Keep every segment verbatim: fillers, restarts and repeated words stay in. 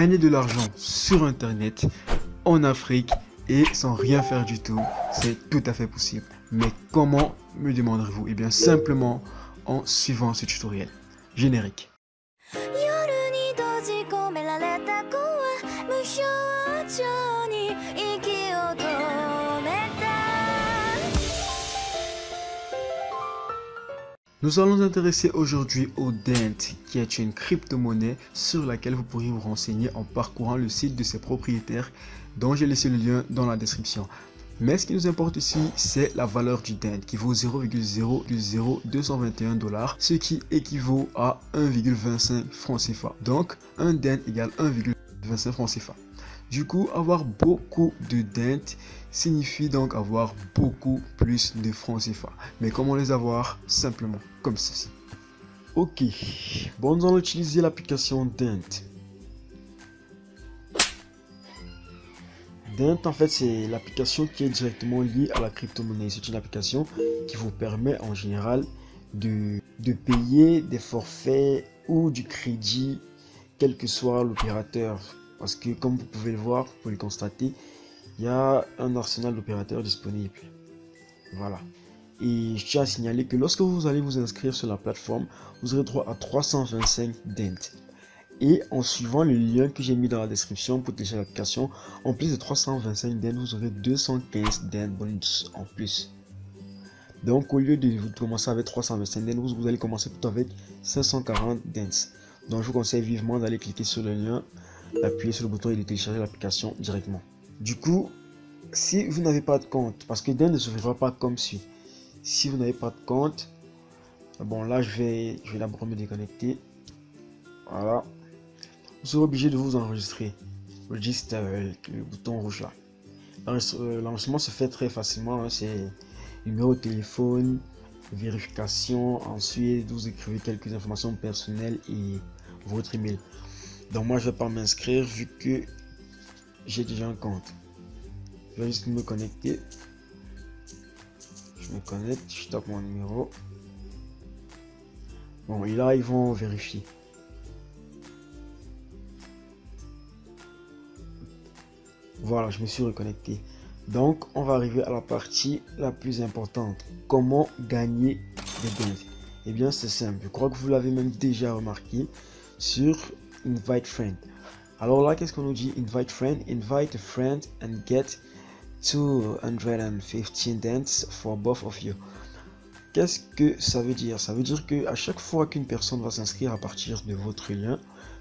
gagner de l'argent sur Internet, en Afrique et sans rien faire du tout, c'est tout à fait possible. Mais comment, me demanderez-vous? Eh bien, simplement en suivant ce tutoriel. Générique. Nous allons nous intéresser aujourd'hui au Dent, qui est une crypto-monnaie sur laquelle vous pourriez vous renseigner en parcourant le site de ses propriétaires, dont j'ai laissé le lien dans la description. Mais ce qui nous importe ici, c'est la valeur du Dent, qui vaut zéro virgule zéro zéro deux cent vingt et un dollars, ce qui équivaut à un virgule vingt-cinq francs C F A. Donc, un Dent égale un virgule vingt-cinq francs C F A. Du coup, avoir beaucoup de dents signifie donc avoir beaucoup plus de francs C F A. Mais comment les avoir? Simplement comme ceci. Ok, bon, nous allons utiliser l'application Dent. Dent, en fait, c'est l'application qui est directement liée à la crypto-monnaie. C'est une application qui vous permet en général de, de payer des forfaits ou du crédit, quel que soit l'opérateur. Parce que comme vous pouvez le voir, vous pouvez le constater, il y a un arsenal d'opérateurs disponibles. Voilà. Et je tiens à signaler que lorsque vous allez vous inscrire sur la plateforme, vous aurez droit à trois cent vingt-cinq Dent. Et en suivant le lien que j'ai mis dans la description pour télécharger l'application, en plus de trois cent vingt-cinq Dent, vous aurez deux cent quinze Dent bonus en plus. Donc au lieu de vous commencer avec trois cent vingt-cinq Dent, vous allez commencer plutôt avec cinq cent quarante Dent. Donc je vous conseille vivement d'aller cliquer sur le lien, d'appuyer sur le bouton et de télécharger l'application directement. Du coup, si vous n'avez pas de compte, parce que Dent ne s'ouvrira pas comme suit. Si vous n'avez pas de compte, bon là je vais, je vais d'abord me déconnecter. Voilà. Vous serez obligé de vous enregistrer. Register avec le bouton rouge là. L'enregistrement se fait très facilement. Hein. C'est numéro de téléphone, vérification. Ensuite, vous écrivez quelques informations personnelles et votre email. Donc moi je vais pas m'inscrire vu que j'ai déjà un compte. Je vais juste me connecter. Je me connecte, je tape mon numéro. Bon, et là ils vont vérifier. Voilà, je me suis reconnecté. Donc on va arriver à la partie la plus importante. Comment gagner des dents? Eh bien c'est simple. Je crois que vous l'avez même déjà remarqué sur Invite friend. Alors là, qu'est-ce qu'on nous dit? Invite friend, invite a friend and get two hundred fifteen dents for both of you. Qu'est-ce que ça veut dire? Ça veut dire que à chaque fois qu'une personne va s'inscrire à partir de votre lien,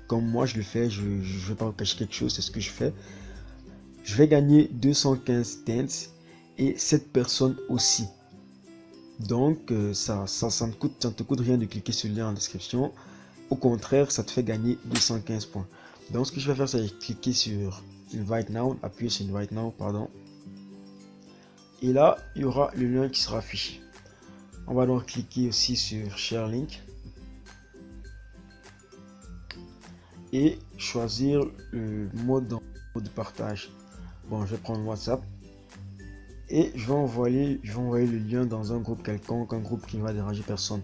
comme moi je le fais, je ne vais pas vous cacher quelque chose, c'est ce que je fais. Je vais gagner deux cent quinze dents et cette personne aussi. Donc ça, ça, ça ne coûte, ça ne te coûte rien de cliquer sur le lien en description. Au contraire, ça te fait gagner deux cent quinze points. Donc, ce que je vais faire, c'est cliquer sur Invite Now, appuyer sur Invite Now, pardon. Et là, il y aura le lien qui sera affiché. On va donc cliquer aussi sur Share Link et choisir le mode de partage. Bon, je vais prendre WhatsApp et je vais envoyer, je vais envoyer le lien dans un groupe quelconque, un groupe qui ne va déranger personne.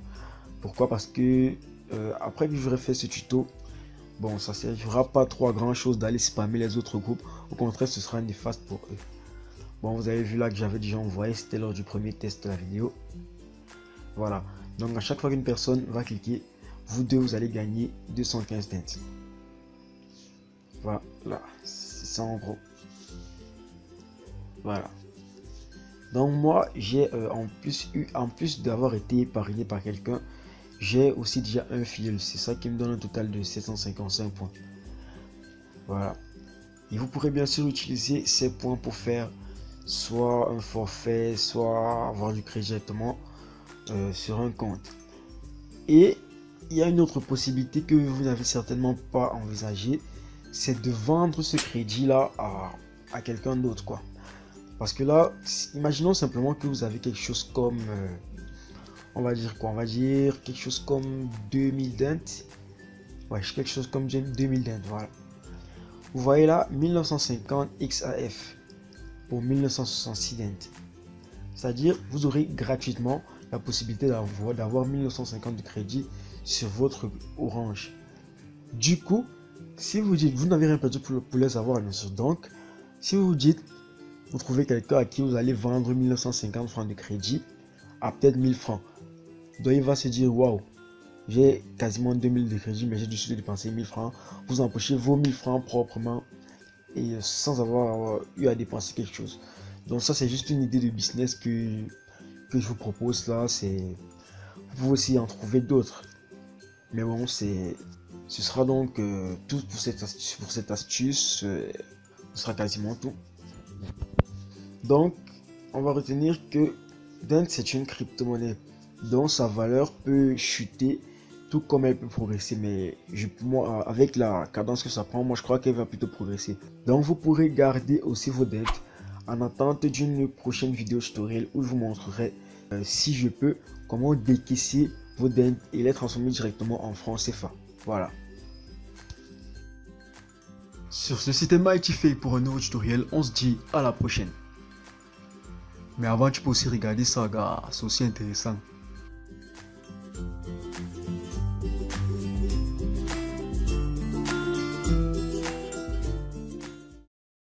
Pourquoi? Parce que Euh, après que j'aurai fait ce tuto, bon, ça ne servira pas trop à grand chose d'aller spammer les autres groupes. Au contraire, ce sera néfaste pour eux. Bon, vous avez vu là que j'avais déjà envoyé, c'était lors du premier test de la vidéo. Voilà. Donc à chaque fois qu'une personne va cliquer, vous deux, vous allez gagner deux cent quinze dents. Voilà, c'est ça en gros. Voilà. Donc moi, j'ai euh, en plus eu, en plus d'avoir été épargné par quelqu'un, j'ai aussi déjà un fil, c'est ça qui me donne un total de sept cent cinquante-cinq points. Voilà. Et vous pourrez bien sûr utiliser ces points pour faire soit un forfait, soit avoir du crédit directement euh, sur un compte. Et il y a une autre possibilité que vous n'avez certainement pas envisagée, c'est de vendre ce crédit-là à, à quelqu'un d'autre, quoi. Parce que là, imaginons simplement que vous avez quelque chose comme... Euh, on va dire quoi? On va dire quelque chose comme deux mille dents. Ouais, quelque chose comme deux mille dents, voilà. Vous voyez là, mille neuf cent cinquante X A F pour mille neuf cent soixante-six dents. C'est-à-dire, vous aurez gratuitement la possibilité d'avoir mille neuf cent cinquante de crédit sur votre Orange. Du coup, Si vous dites, vous n'avez rien perdu pour, pour les avoir annoncés. Donc, si vous dites, vous trouvez quelqu'un à qui vous allez vendre mille neuf cent cinquante francs de crédit à peut-être mille francs. Donc, il va se dire, waouh, j'ai quasiment deux mille de crédit, mais j'ai décidé de dépenser mille francs. Vous empochez vos mille francs proprement et sans avoir eu à dépenser quelque chose. Donc, ça, c'est juste une idée de business que, que je vous propose là. Vous pouvez aussi en trouver d'autres. Mais bon, c'est. Ce sera donc euh, tout pour cette astuce. Pour cette astuce euh, ce sera quasiment tout. Donc, on va retenir que D E N T, c'est une crypto-monnaie dont sa valeur peut chuter tout comme elle peut progresser. Mais je, moi, avec la cadence que ça prend, moi je crois qu'elle va plutôt progresser. Donc, vous pourrez garder aussi vos D E N T en attente d'une prochaine vidéo tutoriel où je vous montrerai, euh, si je peux, comment décaisser vos D E N T et les transformer directement en francs C F A. Voilà. Sur ce, c'était MightyFay pour un nouveau tutoriel. On se dit à la prochaine. Mais avant, tu peux aussi regarder ça, gars. C'est aussi intéressant.